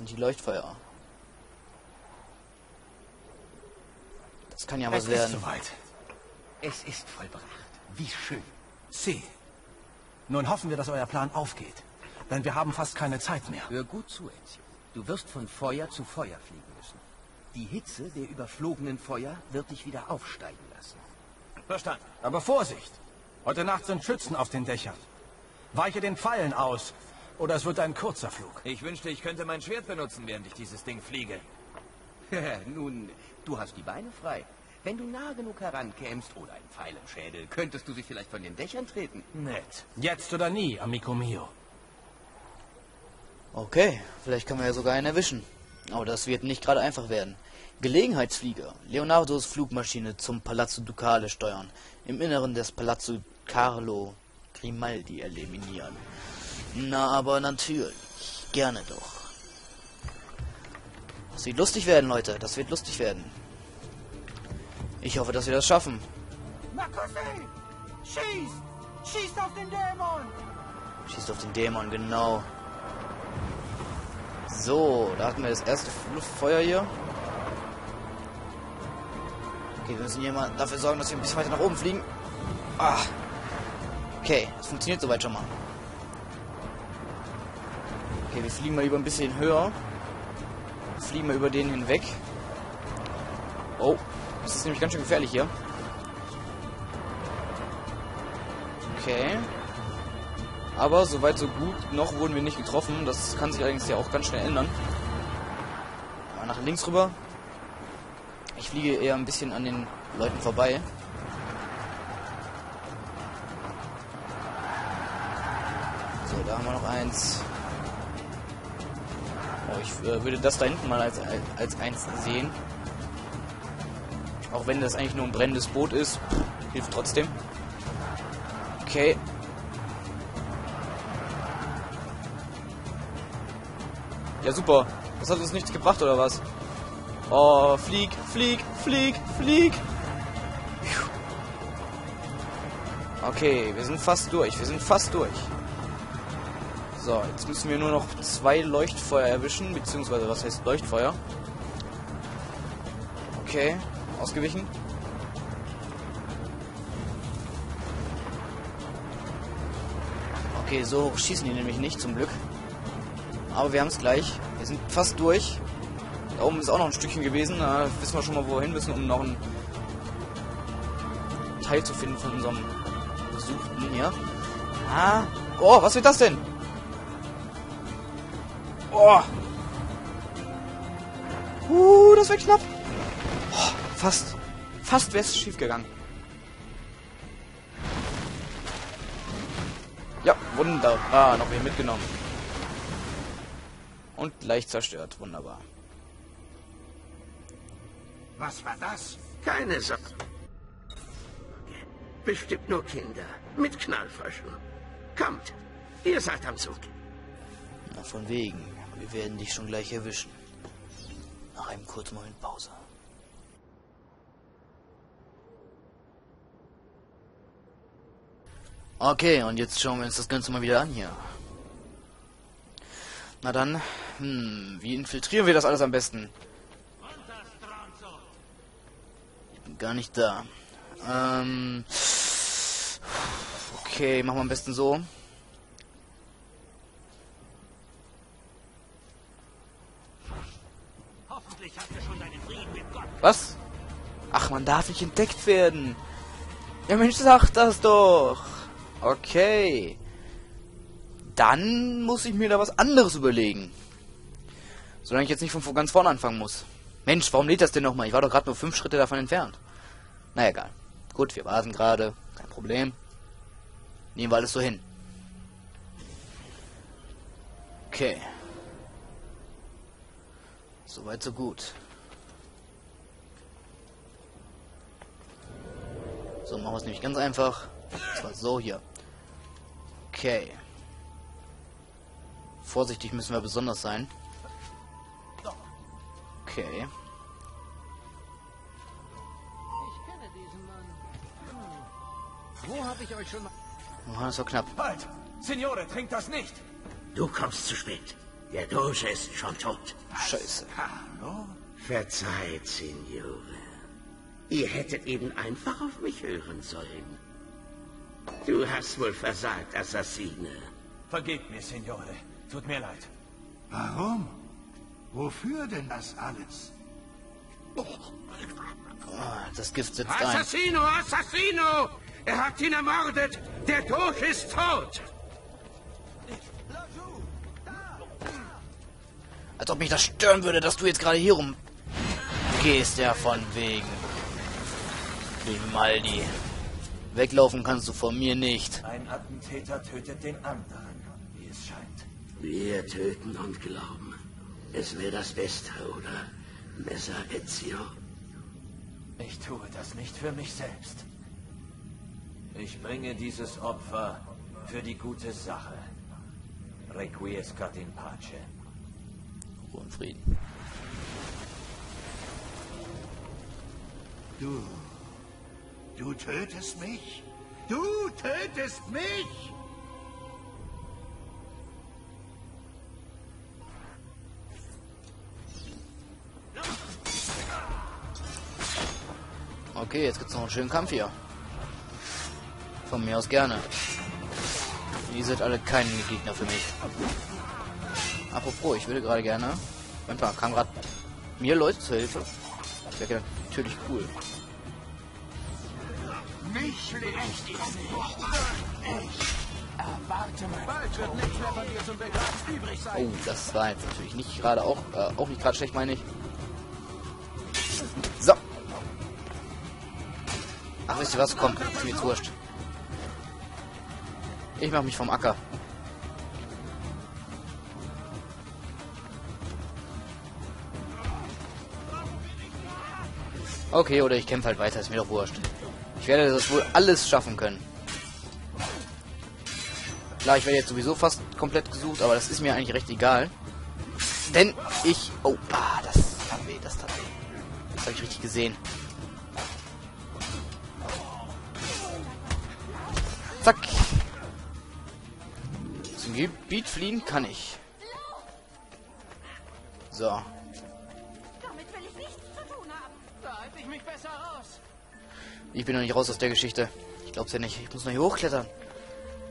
Das sind die Leuchtfeuer. Das kann ja was werden. Es ist soweit. Es ist vollbracht. Wie schön. Sie. Nun hoffen wir, dass euer Plan aufgeht. Denn wir haben fast keine Zeit mehr. Hör gut zu, Enzio. Du wirst von Feuer zu Feuer fliegen müssen. Die Hitze der überflogenen Feuer wird dich wieder aufsteigen lassen. Verstanden. Aber Vorsicht! Heute Nacht sind Schützen auf den Dächern. Weiche den Pfeilen aus, oder es wird ein kurzer Flug. Ich wünschte, ich könnte mein Schwert benutzen, während ich dieses Ding fliege. Nun, du hast die Beine frei. Wenn du nah genug herankämst oder ein Pfeil im Schädel, könntest du sie vielleicht von den Dächern treten. Nett. Jetzt oder nie, amico mio. Okay, vielleicht können wir ja sogar einen erwischen. Aber das wird nicht gerade einfach werden. Gelegenheitsflieger. Leonardos Flugmaschine zum Palazzo Ducale steuern. Im Inneren des Palazzo Carlo Grimaldi eliminieren. Na, aber natürlich. Gerne doch. Das wird lustig werden, Leute. Das wird lustig werden. Ich hoffe, dass wir das schaffen. Marcosel! Schießt! Schießt auf den Dämon! Schießt auf den Dämon, genau. So, da hatten wir das erste Luftfeuer hier. Okay, wir müssen hier mal dafür sorgen, dass wir ein bisschen weiter nach oben fliegen. Ah. Okay, das funktioniert soweit schon mal. Okay, wir fliegen mal über ein bisschen höher. Wir fliegen mal über den hinweg. Oh, das ist nämlich ganz schön gefährlich hier. Okay. Aber soweit so gut, noch wurden wir nicht getroffen. Das kann sich allerdings ja auch ganz schnell ändern. Mal nach links rüber. Ich fliege eher ein bisschen an den Leuten vorbei. So, da haben wir noch eins. Oh, ich würde das da hinten mal als eins sehen. Auch wenn das eigentlich nur ein brennendes Boot ist. Hilft trotzdem. Okay. Ja, super. Das hat uns nichts gebracht, oder was? Oh, flieg, flieg, flieg, flieg. Okay, wir sind fast durch. Wir sind fast durch. So, jetzt müssen wir nur noch 2 Leuchtfeuer erwischen. Beziehungsweise, was heißt Leuchtfeuer? Okay, ausgewichen. Okay, so hoch schießen die nämlich nicht, zum Glück. Aber wir haben es gleich. Wir sind fast durch. Da oben ist auch noch ein Stückchen gewesen. Da wissen wir schon mal, wohin müssen, um noch einen Teil zu finden von unserem Gesuchten hier. Ah. Oh, was wird das denn? Oh. Das wird knapp. Oh, fast. Fast wäre es schief gegangen. Ja, wunderbar. Noch wen mitgenommen. Und leicht zerstört. Wunderbar. Was war das? Keine Sache. Bestimmt nur Kinder. Mit Knallflaschen. Kommt. Ihr seid am Zug. Na, von wegen. Wir werden dich schon gleich erwischen. Nach einem kurzen Moment Pause. Okay, und jetzt schauen wir uns das Ganze mal wieder an hier. Na dann, wie infiltrieren wir das alles am besten? Ich bin gar nicht da. Okay, machen wir am besten so. Hoffentlich habt ihr schon deinen Frieden mit Gott. Was? Ach, man darf nicht entdeckt werden. Ja, Mensch, sag das doch. Okay. Dann muss ich mir da was anderes überlegen. Solange ich jetzt nicht von ganz vorne anfangen muss. Mensch, warum lädt das denn nochmal? Ich war doch gerade nur 5 Schritte davon entfernt. Na egal. Gut, wir basen gerade. Kein Problem. Nehmen wir alles so hin. Okay. Soweit, so gut. So, machen wir es nämlich ganz einfach. Das war so hier. Okay. Vorsichtig müssen wir besonders sein. Okay. Ich kenne diesen Mann. Wo habe ich euch schon mal... Oh, das war knapp. Halt! Signore, trinkt das nicht! Du kommst zu spät. Der Doge ist schon tot. Scheiße. Carlo? Verzeiht, Signore. Ihr hättet eben einfach auf mich hören sollen. Du hast wohl versagt, Assassine. Vergebt mir, Signore. Tut mir leid. Warum? Wofür denn das alles? Oh, das Gift sitzt ein. Assassino, Assassino! Er hat ihn ermordet! Der Doge ist tot! Als ob mich das stören würde, dass du jetzt gerade hier rumgehst, ja, von wegen. Grimaldi. Weglaufen kannst du von mir nicht. Ein Attentäter tötet den anderen, wie es scheint. Wir töten und glauben. Es wäre das Beste, oder? Messer Ezio. Ich tue das nicht für mich selbst. Ich bringe dieses Opfer für die gute Sache. Requiescat in pace. Ruhe und Frieden. Du tötest mich? Du tötest mich? Okay, jetzt gibt's noch einen schönen Kampf hier. Von mir aus gerne. Ihr seid alle keine Gegner für mich. Apropos, ich würde gerade gerne... Moment mal, kam gerade mir Leute zur Hilfe. Das wäre natürlich cool. Mich schlägt ihr nicht. Erwarte mal. Bald wird nichts mehr von dir zum Begreifen übrig sein. Oh, das war jetzt natürlich nicht gerade auch nicht gerade schlecht, meine ich. So. Ach, wisst ihr was? Komm, ist mir jetzt wurscht. Ich mach mich vom Acker. Okay, oder ich kämpfe halt weiter, ist mir doch wurscht. Ich werde das wohl alles schaffen können. Klar, ich werde jetzt sowieso fast komplett gesucht, aber das ist mir eigentlich recht egal. Denn ich... Oh, das tat weh, das tat weh. Das habe ich richtig gesehen. Zack. Zum Gebiet fliehen kann ich. So. Ich bin noch nicht raus aus der Geschichte. Ich glaub's ja nicht. Ich muss noch hier hochklettern.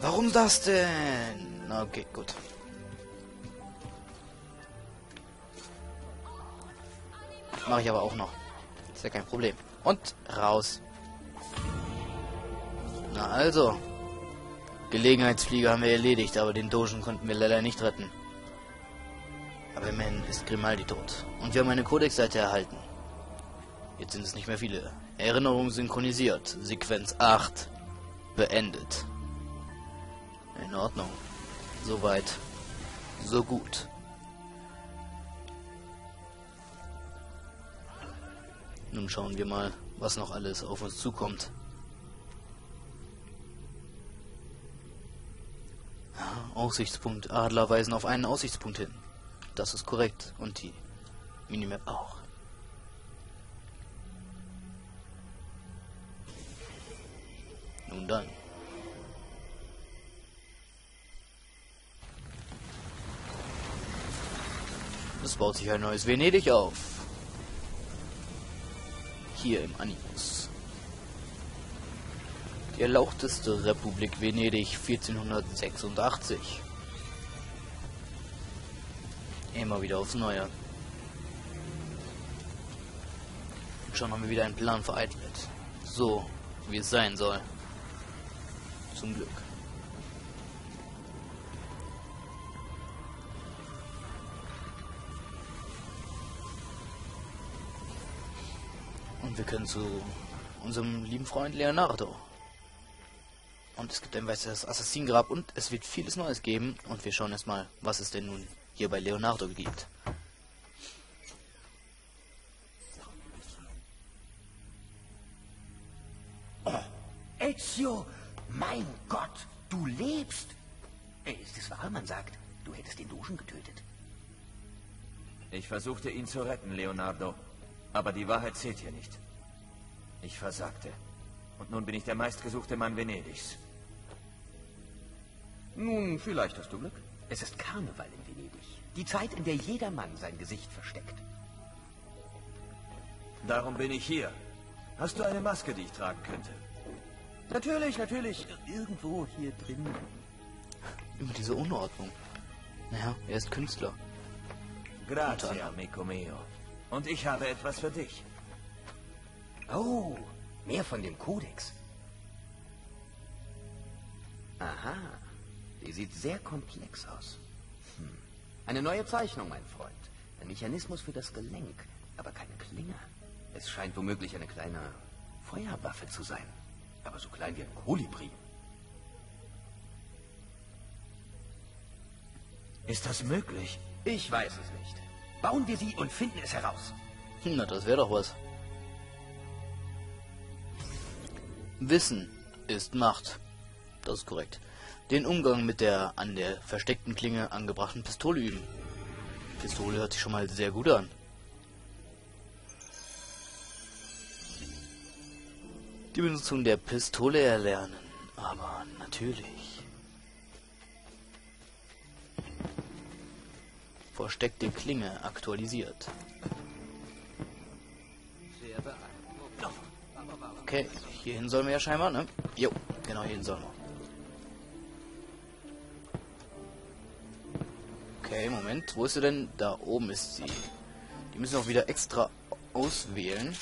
Warum das denn? Okay, gut. Mache ich aber auch noch. Ist ja kein Problem. Und raus. Na also. Gelegenheitsflieger haben wir erledigt, aber den Dogen konnten wir leider nicht retten. Aber immerhin ist Grimaldi tot. Und wir haben eine Codex-Seite erhalten. Jetzt sind es nicht mehr viele. Erinnerung synchronisiert. Sequenz 8 beendet. In Ordnung. Soweit. So gut. Nun schauen wir mal, was noch alles auf uns zukommt. Aussichtspunkt. Adler weisen auf einen Aussichtspunkt hin. Das ist korrekt. Und die Minimap auch. Nun dann. Es baut sich ein neues Venedig auf. Hier im Animus. Die erlauchteste Republik Venedig 1486. Immer wieder aufs Neue. Und schon haben wir wieder einen Plan vereitelt. So, wie es sein soll. Zum Glück. Und wir können zu unserem lieben Freund Leonardo. Und es gibt ein weißes Assassinengrab und es wird vieles Neues geben. Und wir schauen jetzt mal, was es denn nun hier bei Leonardo gibt. Ezio! Mein Gott, du lebst! Ist es wahr, man sagt, du hättest den Dogen getötet? Ich versuchte, ihn zu retten, Leonardo. Aber die Wahrheit zählt hier nicht. Ich versagte. Und nun bin ich der meistgesuchte Mann Venedigs. Nun, vielleicht hast du Glück. Es ist Karneval in Venedig. Die Zeit, in der jeder Mann sein Gesicht versteckt. Darum bin ich hier. Hast du eine Maske, die ich tragen könnte? Natürlich, natürlich. Irgendwo hier drin. Über diese Unordnung. Naja, er ist Künstler. Grazie, amico mio. Und ich habe etwas für dich. Oh, mehr von dem Kodex. Aha, die sieht sehr komplex aus. Eine neue Zeichnung, mein Freund. Ein Mechanismus für das Gelenk, aber keine Klinge. Es scheint womöglich eine kleine Feuerwaffe zu sein, aber so klein wie ein Kolibri. Ist das möglich? Ich weiß es nicht. Bauen wir sie und finden es heraus. Na, das wäre doch was. Wissen ist Macht. Das ist korrekt. Den Umgang mit der an der versteckten Klinge angebrachten Pistole üben. Pistole hört sich schon mal sehr gut an. Die Benutzung der Pistole erlernen. Aber natürlich. Versteckte Klinge aktualisiert. Okay, hierhin sollen wir ja scheinbar, ne? Jo, genau hierhin sollen wir. Okay, Moment, wo ist sie denn? Da oben ist sie. Die müssen auch wieder extra auswählen.